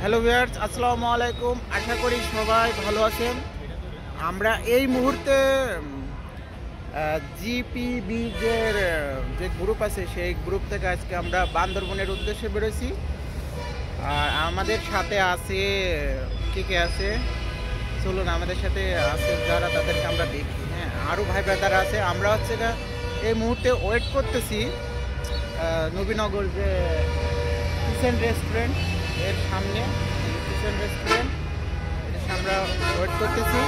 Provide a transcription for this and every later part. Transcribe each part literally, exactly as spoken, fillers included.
Hello viewers अस्सलामु आलैकुम आशा करी सबाई भालो आছেন। আমরা এই মুহূর্তে জিপিবিজি এর যে গ্রুপ আছে সেই গ্রুপ থেকে আজকে আমরা বান্দরবনের উদ্দেশ্যে বের হইছি। আর আমাদের সাথে আছে কে কে আছে চলুন আমাদের সাথে আছে যারা তাদেরকে আমরা দেখি। হ্যাঁ আরো ভাই ব্রাদাররা আছে। আমরা হচ্ছে এই মুহূর্তে ওয়েট করতেছি নবীনগর যে কিচেন রেস্টুরেন্ট এর সামনে কিচেন রেস্টুরেন্ট এটা আমরা ওয়েট করতেছি।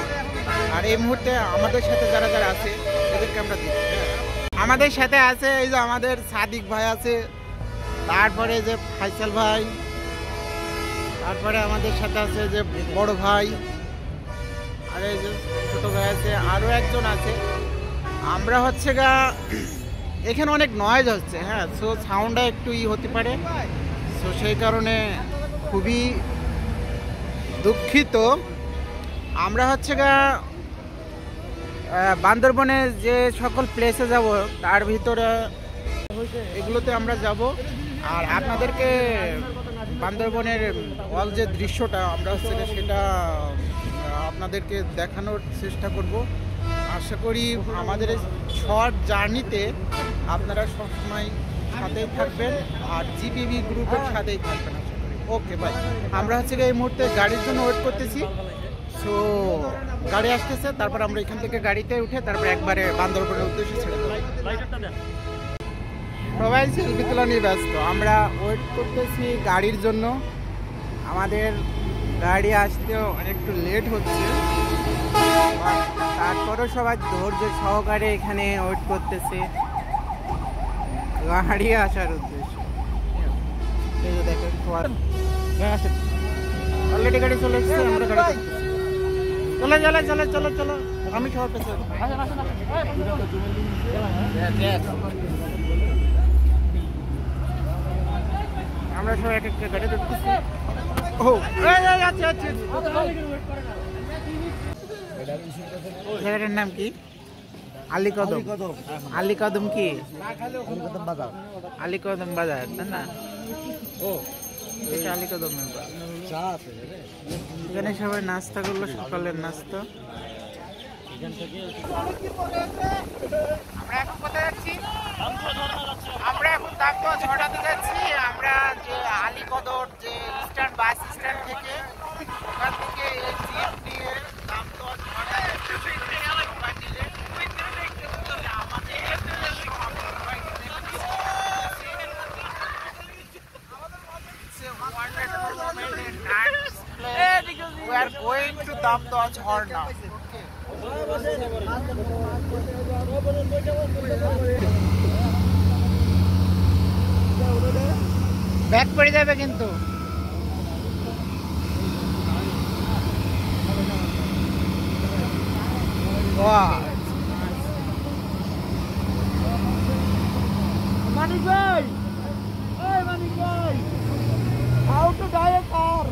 আর এই মুহূর্তে আমাদের সাথে যারা যারা আছে তাদেরকে আমরা দেখি। আমাদের সাথে আছে এই যে আমাদের সাদিক ভাই আছে, তারপরে যে ফাইসাল ভাই, তারপরে আমাদের সাথে আছে যে বড় ভাই, আর এই যে ছোটো ভাই আছে, আরও একজন আছে। আমরা হচ্ছে গা এখানে অনেক নয়েজ হচ্ছে, হ্যাঁ সো সাউন্ডটা একটু ই হতে পারে, সো সেই কারণে খুবই দুঃখিত। আমরা হচ্ছে গা বান্দরবনে যে সকল প্লেসে যাব তার ভিতরে এগুলোতে আমরা যাব। আর আপনাদেরকে বান্দরবনের অল যে দৃশ্যটা আমরা হচ্ছে সেটা আপনাদেরকে দেখানোর চেষ্টা করব। আশা করি আমাদের শর্ট জার্নিতে আপনারা সবসময় সাথেই থাকবেন আর জিপিবি গ্রুপের সাথেই থাকবেন। ওকে ভাই আমরা হচ্ছে এই মুহূর্তে গাড়ির জন্য ওয়েট করতেছি, সো গাড়ি আসতেছে, তারপর আমরা এখান থেকে গাড়িতে উঠে তারপর একবারে বান্দরবনের উদ্দেশ্যে ছেড়ে দেবো। সবাই সেলফি তোলা নিয়ে ব্যস্ত, আমরা ওয়েট করতেছি গাড়ির জন্য। আমাদের গাড়ি আসতেও একটু লেট হচ্ছে, তারপরও সবাই ধৈর্য সহকারে এখানে ওয়েট করতেছে গাড়ি আসার উদ্দেশ্য। দেখেন অলরেডি গাড়ি চলে এসেছে, আমরা গাড়ি চলে চলে চলে চলো চলো আমি সবার পেছে। আমরা সবাই এক একটা গাড়ি দেখতেছি। ও আচ্ছা আচ্ছা জায়গাটার নাম কি? আলী কদম। আলী কদম কি? আলী কদম বাজার, তাই না? ও এটা আলী কদম বাজার। এখানে সবাই নাস্তা করলো, সকালের নাস্তা। আমরা এখন কোথায় যাচ্ছি? আমরা এখন দামদুয়া ঝর্ণাতে যাচ্ছি। আমরা যে আলী কদম যে স্ট্যান্ড বাস স্ট্যান্ড থেকে ওখান থেকে জিপ নিয়ে দামদুয়া ঝর্ণা we are going to Damdua Jhorna. back pore jabe kintu wow mani bhai hey mani bhai how to buy a car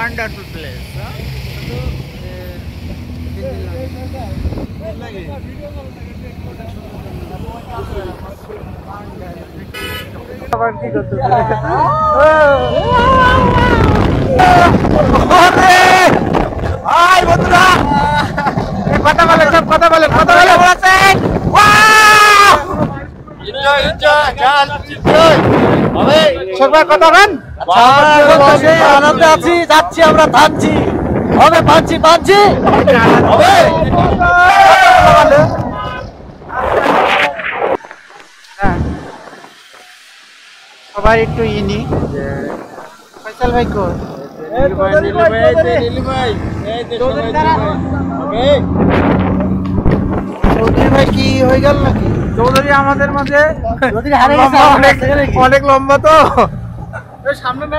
wonderful place huh? Hi botra kotha bole sab kotha bole kotha bole boleche wow enjoy enjoy chal enjoy abe সবাই কথা বলেন আনন্দে আছি, যাচ্ছি আমরা, থামছি হবে পাচ্ছি পাচ্ছি হবে। সবাই একটু ইনি ফয়সাল ভাই কো लम्बा तो सामने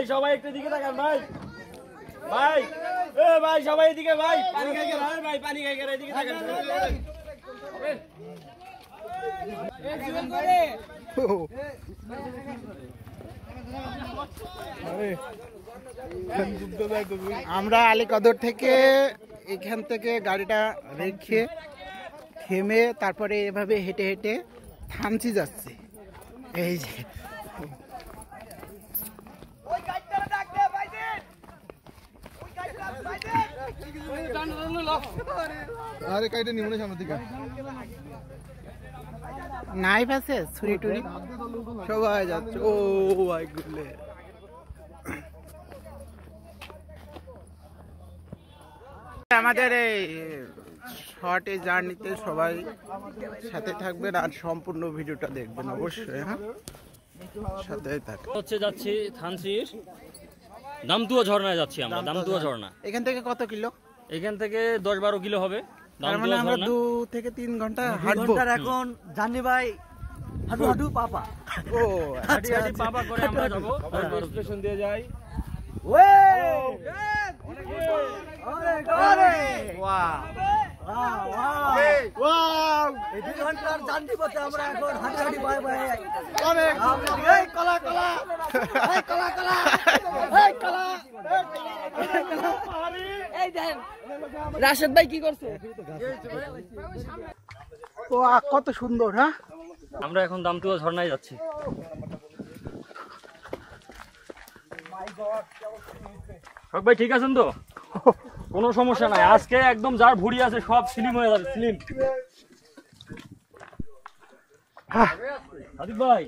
आलिकदर থেকে এখান থেকে গাড়িটা রেখে থেমে তারপরে এভাবে হেঁটে হেঁটে থামছি যাচ্ছে। এই যে ওই গাড়িটা ডাক দে ভাইদের, ওই গাড়িটা ভাইদের ওই টান টান লক আরে কাইটা নিমনে সামনে দিকে নাই পাশে ছুরি টুরি সবাই যাচ্ছে। ও ভাই গুলে আমাদের এই শর্টে জার্নিতে সবাই সাথে থাকবেন আর সম্পূর্ণ ভিডিওটা দেখবেন অবশ্যই। হ্যাঁ সাথেই থাকবেন। হচ্ছে যাচ্ছি থানসির দামদুয়া ঝর্ণায় যাচ্ছি আমরা। দামদুয়া ঝর্ণা এখান থেকে কত কিলো? এখান থেকে দশ বারো কিলো হবে। তাহলে আমরা দুই থেকে তিন ঘন্টা হাঁটবো। এখন জানি ভাই হাঁটু হাঁটু পাপা ও হাঁটু হাঁটু পাপা করে আমরা যাব। স্টেশন দিয়ে যাই। ওয়ে রাশেদ ভাই কি করছে? কত সুন্দর। হ্যাঁ আমরা এখন দামদুয়া ঝর্ণায় যাচ্ছি। হক ভাই ঠিক আছেন তো? কোনো সমস্যা নাই। আজকে একদম যার ভুড়ি আছে সব স্লিম হয়ে যাবে। স্লিম হাদিক ভাই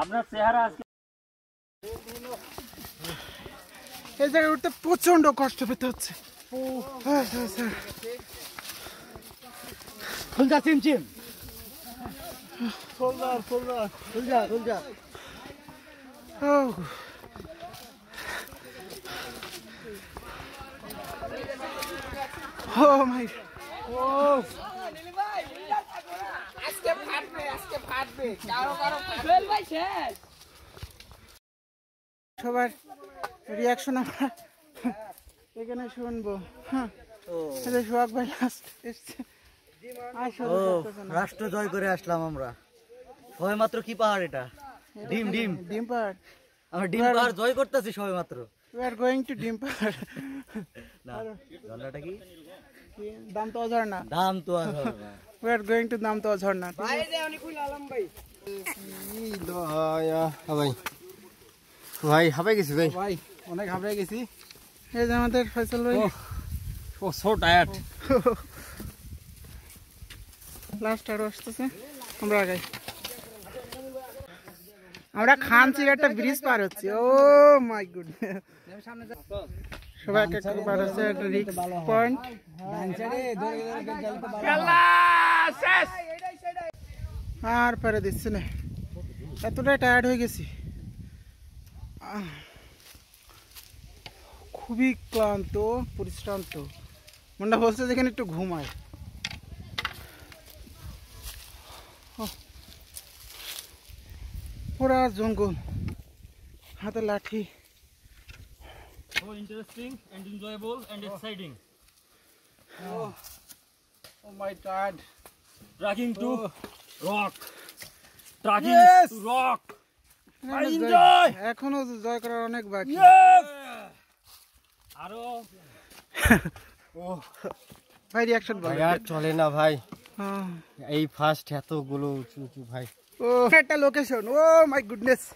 আপনার চেহারা আজকে এই জায়গায় উঠতে প্রচন্ড কষ্ট পেতে হচ্ছে। ফুলজা চিমচিম ফুলজা ফুলজা ফুলজা ফুলজা ও Oh my God! Oh, Nili bhai, aske phatbe, aske phatbe. Karo karo phatbe bhai sher. Shobar reaction amra ekhane shunbo. Ha. Oh. Eta Shohak bhai last. Oh. Rashtra joy kore ashlam amra. Shobai matro ki pahar eta? Dim dim. Dim pahar. Amra dim pahar joy kortechi shobai matro. We are going to dim pahar. Na. Jhorna ta ki? দামদুয়া Jharna. দামদুয়া Jharna. We are going to দামদুয়া ঝর্ণা। ভাই দে উনি কই আলম ভাই। এই দয়া ভাই। ভাই হাবাই গেছি ভাই। ভাই অনেক হাবাই গেছি। এই যে আমাদের ফয়সাল ভাই। ও সো টায়ার্ড। লাস্ট আর আসছে আমরা আগে। আমরা খান স্যার একটা ব্রিজ পার হচ্ছে। Oh my goodness. সামনে যা। সবাই একটা পার হচ্ছে একটা রিক্স পয়েন্ট। আর পরে দিচ্ছি না, এতটাই টায়ার্ড হয়ে গেছি। খুবই ক্লান্ত পরিশ্রান্ত মনটা বলছে যেখানে একটু ঘুমায়। পুরা জঙ্গল, হাতে লাঠি। Oh. Oh my God! Tracking to rock. Tracking yes. to rock. I enjoy. এখনো জয় করার অনেক বাকি। Yes. আরো। Oh. ভাই reaction বল। ভাই আর চলে না ভাই। হ্যাঁ। এই ফার্স্ট এতগুলো উঁচু উঁচু ভাই। What a location! Oh my goodness!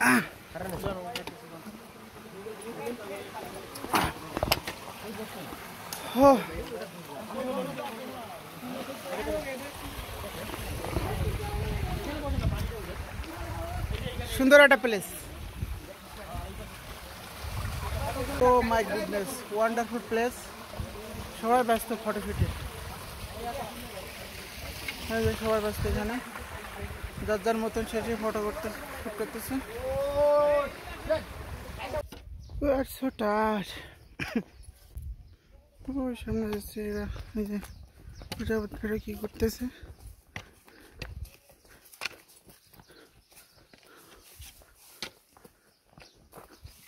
Ah. Oh. सुंदर एक place. Oh my goodness, wonderful place. Shobha व्यस्त फोटो शूटे। हाँ ये शोभा व्यस्त है ना। जज्जर मोतन शरीर फोटो करते शूट करते हैं। We are so tired. वो शाम जैसे ये जब फिर की करते हैं।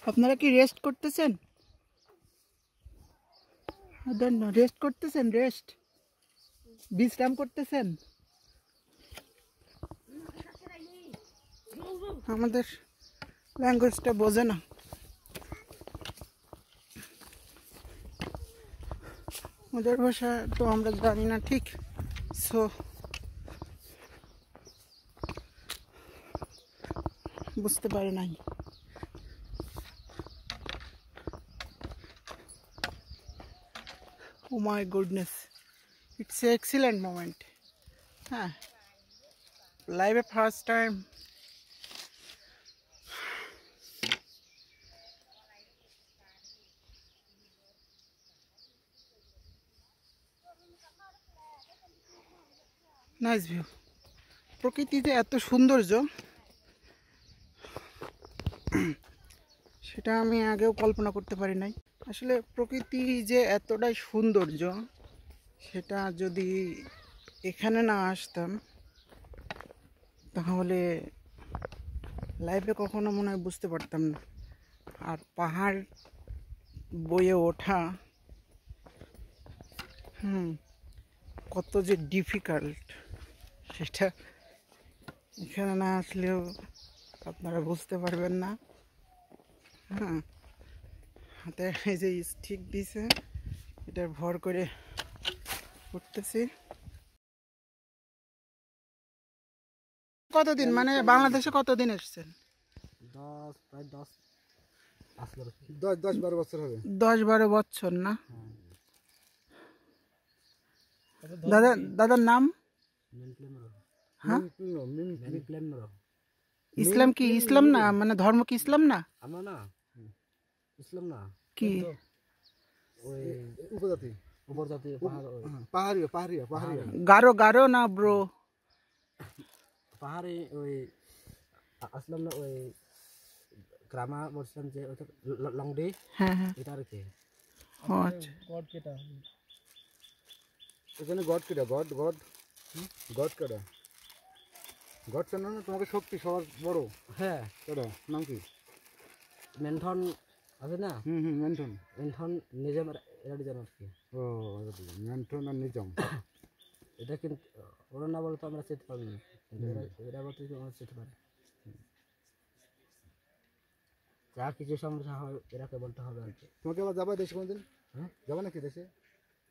अपनारा कि रेस्ट करते हैं रेस्ट करते हैं रेस्ट विश्राम करते हैं हमारे लैंग्वेजटा बोझे ना हमारे भाषा तो हम जानी ना ठीक सो बुझते पारे नाई Oh my goodness, it's an excellent moment. Huh. Live first time. Nice view. प्रकृति ते एतो सुंदर जो, शेटा हमें आगे कल्पना करते पारी नहीं। আসলে প্রকৃতি যে এতটাই সৌন্দর্য সেটা যদি এখানে না আসতাম তাহলে লাইফে কখনো মনে হয় বুঝতে পারতাম না আর পাহাড় বয়ে ওঠা হুম কত যে ডিফিকাল্ট সেটা এখানে না আসলেও আপনারা বুঝতে পারবেন না হ্যাঁ হাতে এই যে স্টিক দিছে এটা ভর করে উঠতেছি কতদিন মানে বাংলাদেশে কতদিন এসেছেন দশ প্রায় দশ দশ বারো বছর হবে দশ বারো বছর না দাদা দাদার নাম হ্যাঁ ইসলাম কি ইসলাম না মানে ধর্ম কি ইসলাম না আমার না ইসলাম না কি ওই উপজাতি উপজাতি পাহাড়ি পাহাড়ি পাহাড়ি গারো গারো না ব্রো পাহাড়ি ওই আসলাম না ওই গ্রামা বলছিলাম যে ওটা লংডি হ্যাঁ হ্যাঁ এটা আর কি আচ্ছা গড কেটা ওখানে গড কেটা গড গড গড কেটা গড কেন না তোমাকে শক্তি সবার বড় হ্যাঁ কেটা নাম কি মেনথন আছে না হুম হুম মেনথন মেনথন নিজাম এর ডিজাইন আছে ও মেনথন আর নিজাম এটা কিন্তু ওরা না বলতো আমরা চিনতে পারি না এরা বলতো যে আমরা চিনতে পারি যা কিছু সমস্যা হয় এরাকে বলতে হবে তোমাকে আবার যাবা দেশে কোনদিন হ্যাঁ যাবা নাকি দেশে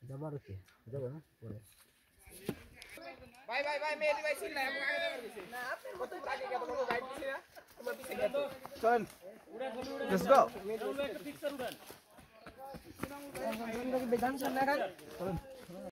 যাবা আর কি যাবা না পরে ভাই ভাই ভাই মেয়ে ডিভাইস না না আপনি কত আগে গেল কত গাইড দিছে না তোমার পিছে গেল চল Let's go. Let's go.